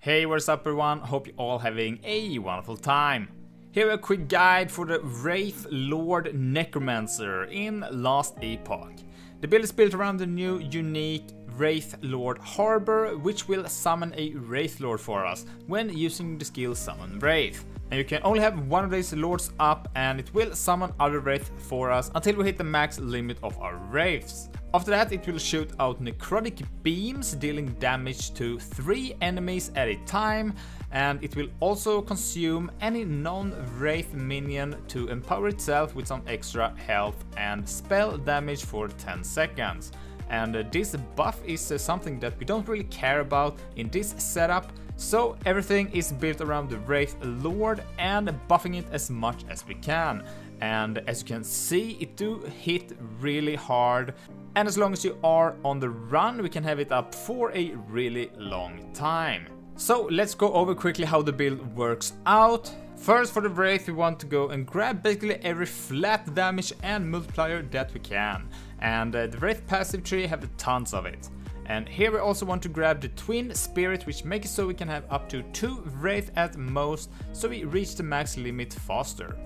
Hey, what's up everyone? Hope you're all having a wonderful time. Here a quick guide for the Wraithlord Necromancer in Last Epoch. The build is built around the new unique Wraithlord Harbor, which will summon a Wraithlord for us when using the skill Summon Wraith. And you can only have one of these lords up, and it will summon other Wraiths for us until we hit the max limit of our Wraiths. After that, it will shoot out necrotic beams, dealing damage to 3 enemies at a time, and it will also consume any non-Wraith minion to empower itself with some extra health and spell damage for 10 seconds. And this buff is something that we don't really care about in this setup, so everything is built around the Wraithlord and buffing it as much as we can. And as you can see, it do hit really hard, and as long as you are on the run, we can have it up for a really long time. So let's go over quickly how the build works out. First, for the Wraith, we want to go and grab basically every flat damage and multiplier that we can. And the Wraith passive tree have tons of it. And here we also want to grab the Twin Spirit, which makes it so we can have up to 2 Wraith at most, so we reach the max limit faster.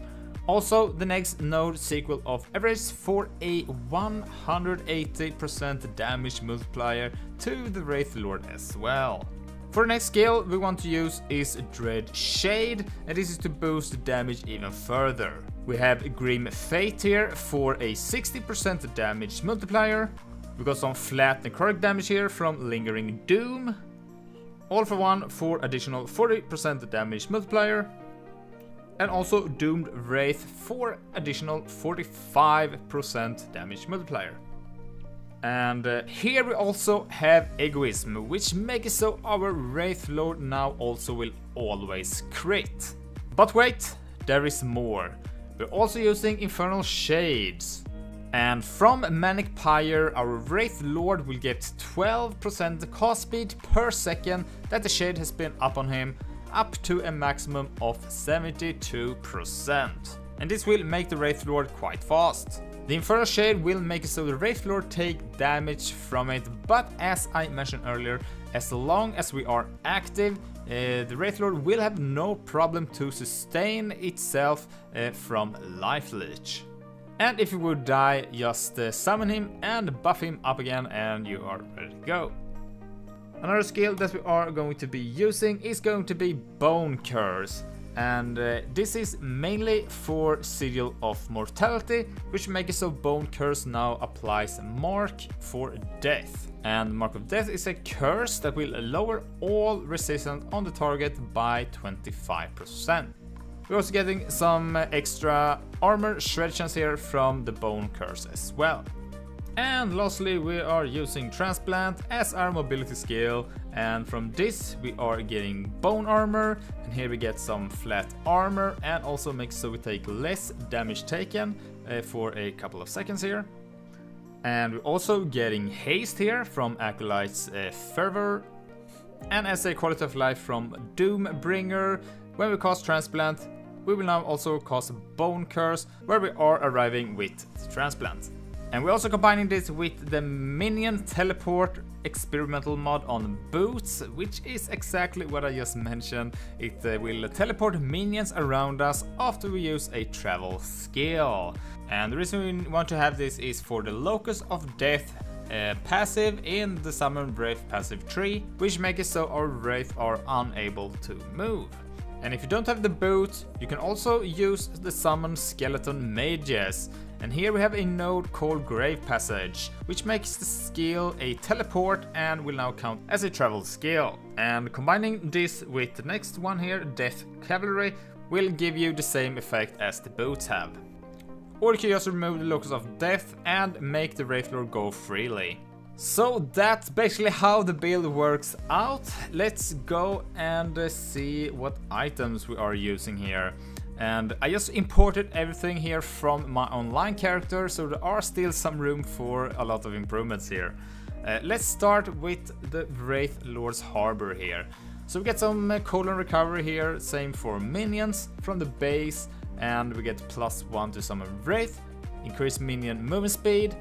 Also, the next node, Sequel of Everest, for a 180% damage multiplier to the Wraithlord as well. For the next skill we want to use is Dread Shade, and this is to boost the damage even further. We have Grim Fate here for a 60% damage multiplier. We got some flat necrotic damage here from Lingering Doom. All for one for additional 40% damage multiplier. And also Doomed Wraith for additional 45% damage multiplier. And here we also have Egoism, which makes it so our Wraithlord now also will always crit. But wait, there is more. We're also using Infernal Shades. And from Manic Pyre, our Wraithlord will get 12% cast speed per second that the shade has been up on him, up to a maximum of 72%. And this will make the Wraithlord quite fast. The Infernal Shade will make it so the Wraithlord take damage from it, but as I mentioned earlier, as long as we are active, the Wraithlord will have no problem to sustain itself from Life Leech. And if you would die, just summon him and buff him up again, and you are ready to go. Another skill that we are going to be using is going to be Bone Curse. And this is mainly for Serial of Mortality, which makes it so Bone Curse now applies Mark for Death. And Mark of Death is a curse that will lower all resistance on the target by 25%. We're also getting some extra armor shred chance here from the Bone Curse as well. And lastly, we are using Transplant as our mobility skill, and from this we are getting bone armor, and here we get some flat armor and also makes so we take less damage taken for a couple of seconds here. And we're also getting haste here from Acolyte's fervor, and as a quality of life from Doombringer. When we cast Transplant, we will now also cast Bone Curse, where we are arriving with Transplant. And we're also combining this with the Minion Teleport experimental mod on boots, which is exactly what I just mentioned. It will teleport minions around us after we use a travel skill. And the reason we want to have this is for the Locus of Death passive in the Summon Wraith passive tree, which makes it so our Wraith are unable to move. And if you don't have the boots, you can also use the Summon Skeleton Mages. And here we have a node called Grave Passage, which makes the skill a teleport and will now count as a travel skill. And combining this with the next one here, Death Cavalry, will give you the same effect as the boots have. Or you can just remove the Locus of Death and make the Wraithlord go freely. So that's basically how the build works out. Let's go and see what items we are using here. And I just imported everything here from my online character, so there are still some room for a lot of improvements here. Let's start with the Wraithlord's Harbor here. So we get some colon recovery here, same for minions from the base, and we get +1 to summon Wraith, increased minion movement speed,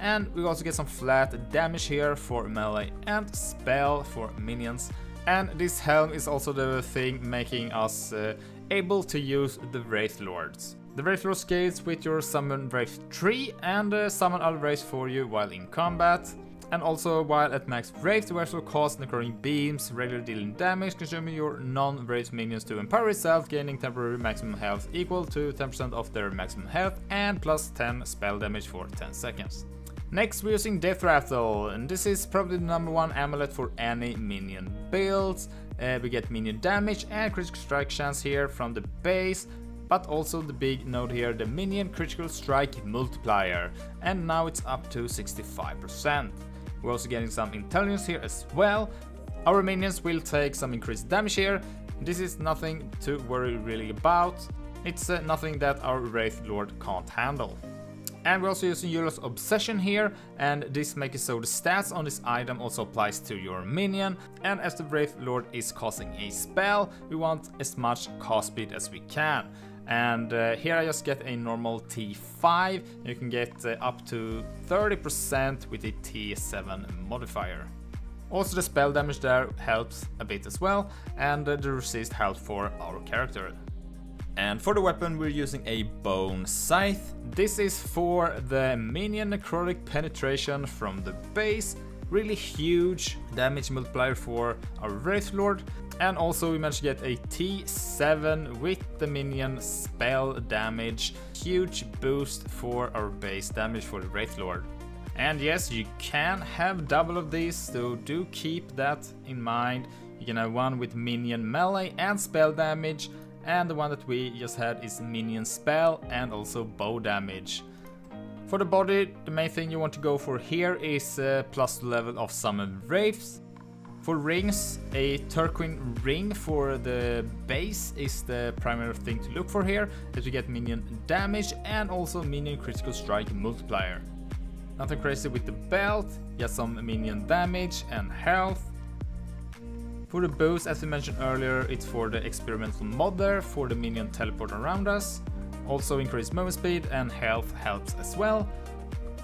And we also get some flat damage here for melee and spell for minions. And this helm is also the thing making us able to use the Wraith Lords. The Wraith Lord scales with your Summon Wraith 3 and summon all Wraiths for you while in combat. And also while at max Wraith, the Wraith will cause necrotic beams, regularly dealing damage, consuming your non-Wraith minions to empower itself, gaining temporary maximum health equal to 10% of their maximum health and plus 10 spell damage for 10 seconds. Next we're using Deathrattle, and this is probably the #1 amulet for any minion builds. We get minion damage and critical strike chance here from the base, but also the big note here, the minion critical strike multiplier, and now it's up to 65%. We're also getting some intelligence here as well. Our minions will take some increased damage here. This is nothing to worry really about. It's nothing that our Wraith Lord can't handle. And we're also using Eulos Obsession here, and this makes it so the stats on this item also applies to your minion. And as the Wraith Lord is casting a spell, we want as much cast speed as we can. And here I just get a normal T5, you can get up to 30% with a T7 modifier. Also the spell damage there helps a bit as well, and the resist health for our character. And for the weapon we're using a Bone Scythe. This is for the minion necrotic penetration from the base. Really huge damage multiplier for our Wraith Lord. And also we managed to get a T7 with the minion spell damage. Huge boost for our base damage for the Wraith Lord. And yes, you can have double of these, so do keep that in mind. You can have one with minion melee and spell damage. And the one that we just had is minion spell and also bow damage. For the body, the main thing you want to go for here is plus the level of Summon Wraiths. For rings, a Turquoise Ring for the base is the primary thing to look for here, as you get minion damage and also minion critical strike multiplier. Nothing crazy with the belt, get some minion damage and health. For the boost, as we mentioned earlier, it's for the experimental mod there, for the minion teleport around us. Also increased movement speed and health helps as well.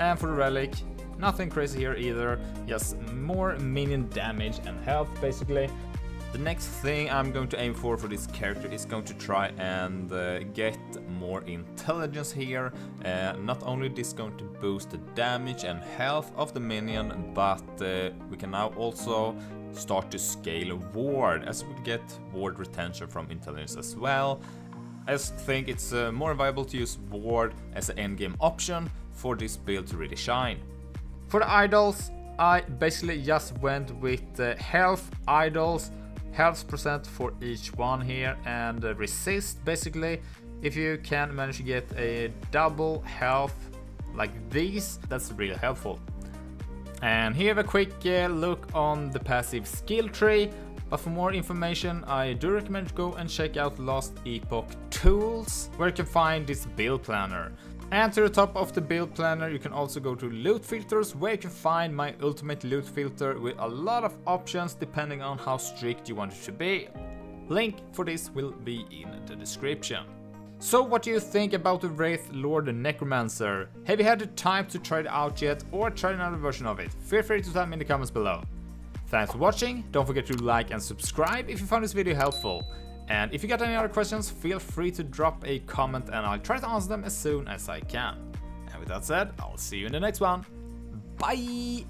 And for the relic, nothing crazy here either, just more minion damage and health basically. The next thing I'm going to aim for this character is going to try and get more intelligence here. Not only this going to boost the damage and health of the minion, but we can now also start to scale ward, as we get ward retention from intelligence as well. I think it's more viable to use ward as an endgame option for this build to really shine. For the idols, I basically just went with health idols, health percent for each one here, and resist basically. If you can manage to get a double health like these, that's really helpful. And here a quick look on the passive skill tree, but for more information I do recommend to go and check out Last Epoch Tools, where you can find this build planner. And to the top of the build planner you can also go to loot filters, where you can find my ultimate loot filter with a lot of options depending on how strict you want it to be. Link for this will be in the description. So what do you think about the Wraith Lord Necromancer? Have you had the time to try it out yet, or try another version of it? Feel free to tell me in the comments below. Thanks for watching, don't forget to like and subscribe if you found this video helpful. And if you got any other questions, feel free to drop a comment and I'll try to answer them as soon as I can. And with that said, I'll see you in the next one. Bye!